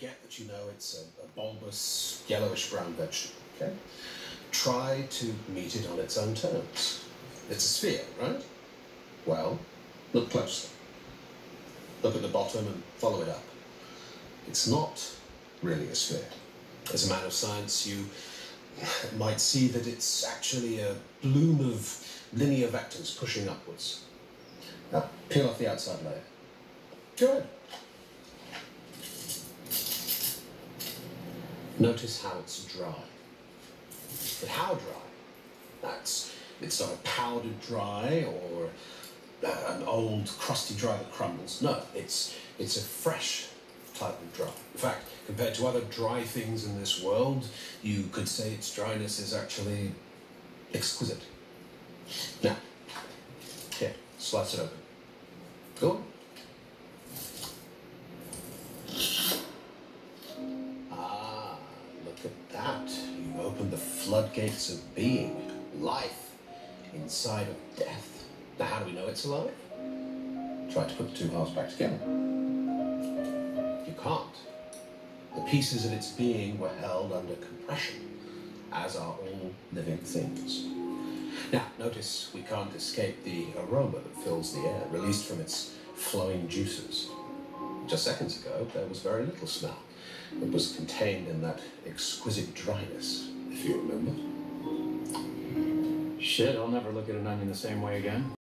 get that you know it's a bulbous, yellowish-brown vegetable, okay? Try to meet it on its own terms. It's a sphere, right? Well, look closely. Look at the bottom and follow it up. It's not really a sphere. As a man of science, you might see that it's actually a bloom of linear vectors pushing upwards. Now, peel off the outside layer. Good. Notice how it's dry. But how dry? It's not a powdered dry or an old crusty dry that crumbles. No, it's a fresh type of dry. In fact, compared to other dry things in this world, you could say its dryness is actually exquisite. Now, here, slice it open. Cool? Ah, look at that. You've opened the floodgates of being, life, inside of death. Now, how do we know it's alive? Try to put the two halves back together. You can't. The pieces of its being were held under compression, as are all living things. Now, notice we can't escape the aroma that fills the air, released from its flowing juices. Just seconds ago, there was very little smell. It was contained in that exquisite dryness, if you remember. Shit, I'll never look at an onion the same way again.